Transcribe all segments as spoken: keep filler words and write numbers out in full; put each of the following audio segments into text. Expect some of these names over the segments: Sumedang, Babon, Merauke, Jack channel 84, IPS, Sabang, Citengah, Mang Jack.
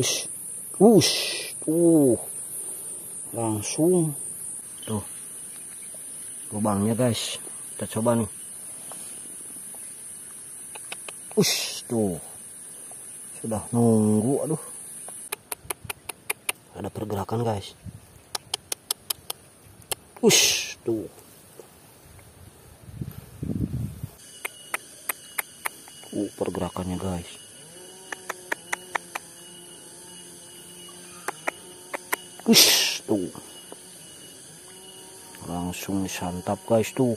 Ush. Ush. Tuh. Langsung. Tuh. Lubangnya, guys. Kita coba nih. Ush. Tuh. Sudah nunggu. Aduh. Ada pergerakan, guys. Ush. Tuh. Uh, pergerakannya, guys. Ush, tuh. Langsung disantap, guys, tuh.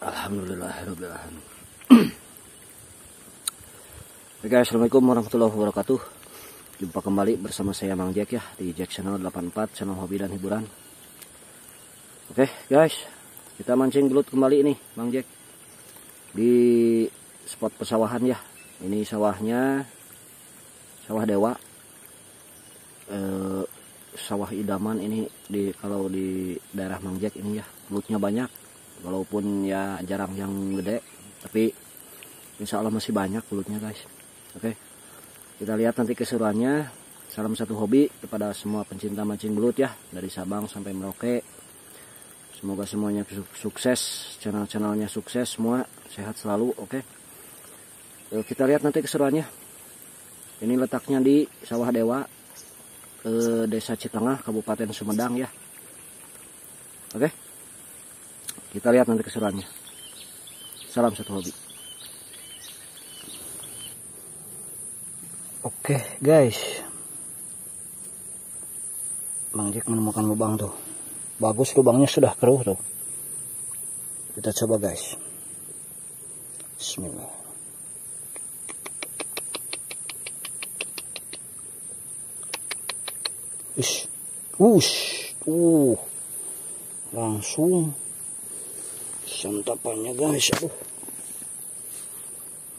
Alhamdulillah. Oke guys, assalamualaikum warahmatullahi wabarakatuh. Jumpa kembali bersama saya Mang Jack ya di Jack Channel delapan puluh empat, channel hobi dan hiburan. Oke guys, kita mancing belut kembali nih Mang Jack di spot pesawahan ya. Ini sawahnya sawah dewa, eh, sawah idaman ini di kalau di daerah Mang Jack ini ya. Belutnya banyak. Walaupun ya jarang yang gede, tapi insya Allah masih banyak belutnya guys. Oke, kita lihat nanti keseruannya. Salam satu hobi kepada semua pencinta mancing belut ya, dari Sabang sampai Merauke. Semoga semuanya sukses, channel-channelnya sukses, semua sehat selalu. Oke, kita lihat nanti keseruannya. Ini letaknya di Sawah Dewa, eh, Desa Citengah, Kabupaten Sumedang ya. Oke, kita lihat nanti keseruannya. Salam satu hobi. Oke guys, Mang Jack menemukan lubang tuh. Bagus, lubangnya sudah keruh tuh. Kita coba guys. Bismillah. Ush. Ush. Uh. Langsung santapannya guys, aduh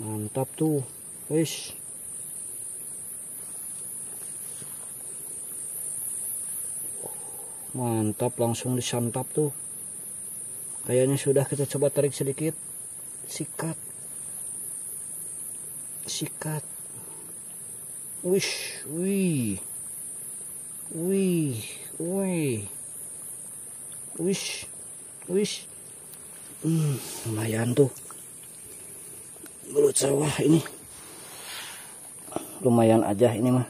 mantap tuh guys. Mantap, langsung disantap tuh. Kayaknya sudah, kita coba tarik sedikit. Sikat, sikat. Wish, wih, wih, wih, wish, wish. Hmm, lumayan tuh belut sawah ini, lumayan aja ini mah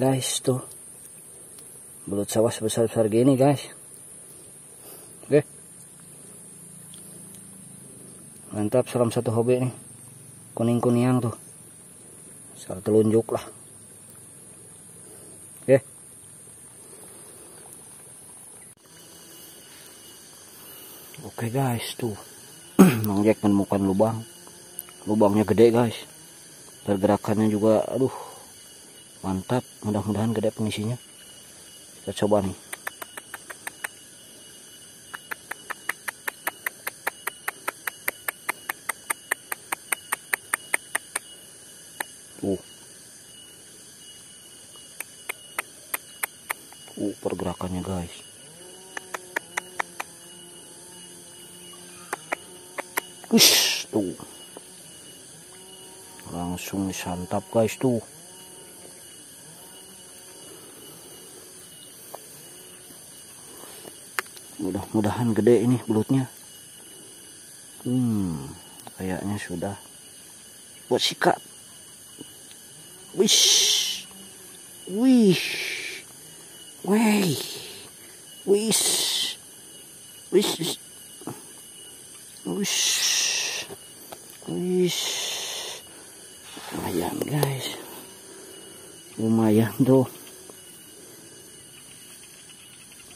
guys tuh, belut sawah sebesar-besar gini guys. Oke, mantap. Salam satu hobi nih, kuning-kuningan tuh, salah telunjuk lah. Oke. Oke guys, tuh Mang Jack menemukan lubang. Lubangnya gede guys. Pergerakannya juga aduh mantap. Mudah-mudahan gede pengisinya. Kita coba nih. Tuh. Uh, pergerakannya guys. Ush, tuh. Langsung disantap guys tuh. Mudah-mudahan gede ini belutnya. Hmm, kayaknya sudah buat sikat. Wish, wish, wish, wish, wish, wish, wish. Lumayan guys, lumayan tuh.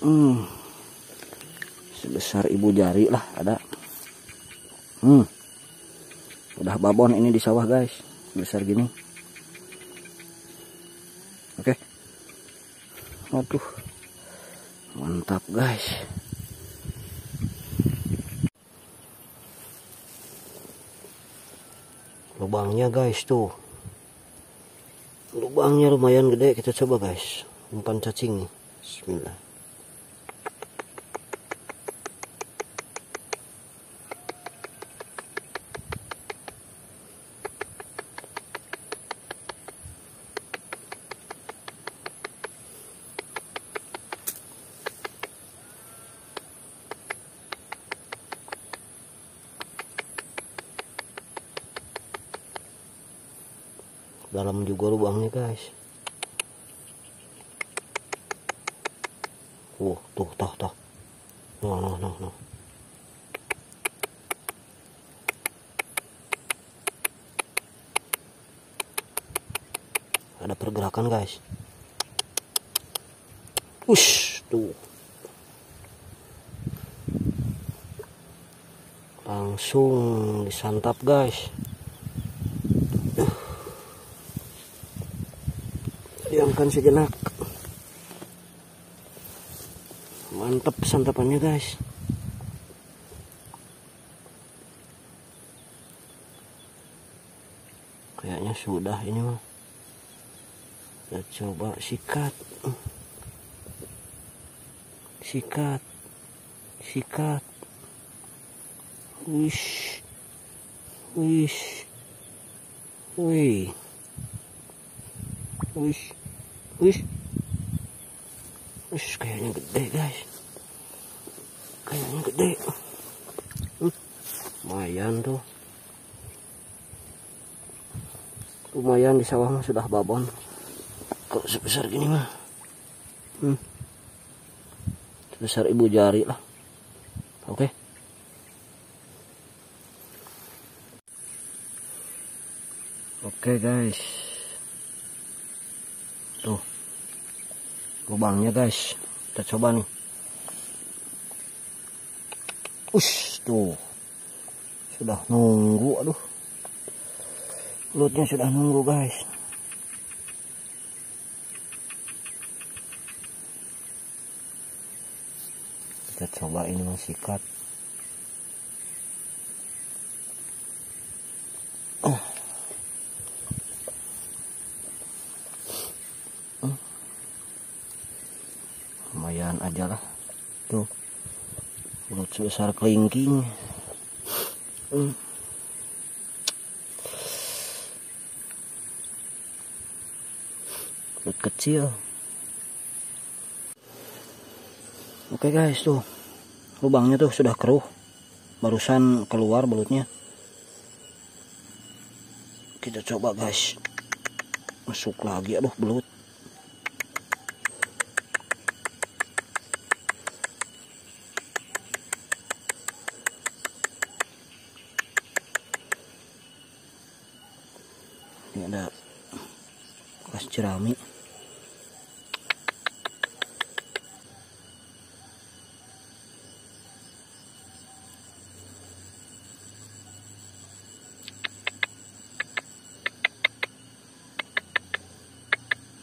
Hmm, sebesar ibu jari lah ada. Hmm, udah babon ini di sawah guys, besar gini. Oke, waduh, mantap guys. Lubangnya guys tuh, lubangnya lumayan gede. Kita coba guys, umpan cacing nih. Bismillah. Dalam juga lubangnya guys. Oh, tuh, tuh, tuh. No, no, no, no. Ada pergerakan guys. Ush, tuh. Langsung disantap guys. Diamkan sejenak, mantep santapannya guys. Kayaknya sudah ini mah. Kita coba sikat, sikat, sikat. Wish, wish, wih, wish. Wih, wih, kayaknya gede guys, kayaknya gede, uh, lumayan tuh, lumayan di sawah mah sudah babon, kalau sebesar gini mah, hmm. sebesar ibu jari lah, oke. Okay. Oke okay, guys, tuh. Lubangnya guys, kita coba nih. Ush, tuh sudah nunggu, aduh, lutnya sudah nunggu guys. Kita coba ini sikat. Oh. Lumayan aja lah tuh, mulut sebesar kelingking. hmm. Mulut kecil. Oke okay guys, tuh lubangnya tuh sudah keruh, barusan keluar belutnya. Kita coba guys, masuk lagi, aduh belut. Ini ada bekas jerami.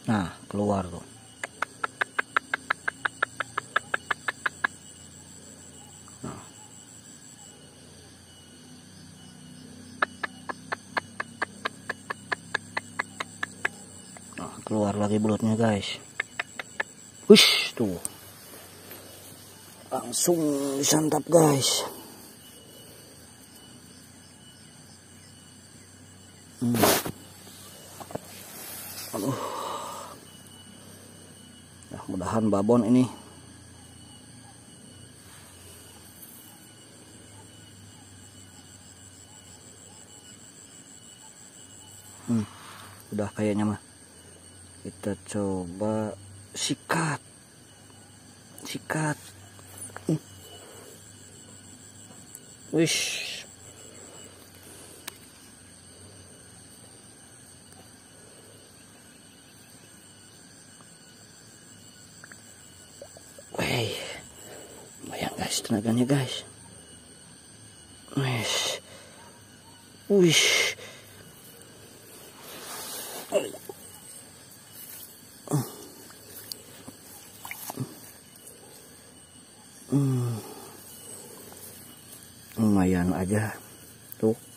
Nah, keluar tuh. Keluar lagi belutnya guys. Wush, tuh langsung disantap guys. hmm. Aduh, mudah-mudahan babon ini. udah kayaknya mah. Kita coba sikat, sikat. Uh. Wish. Wey, bayang guys tenaganya guys. Wish, wish. Hmm. Lumayan aja tuh.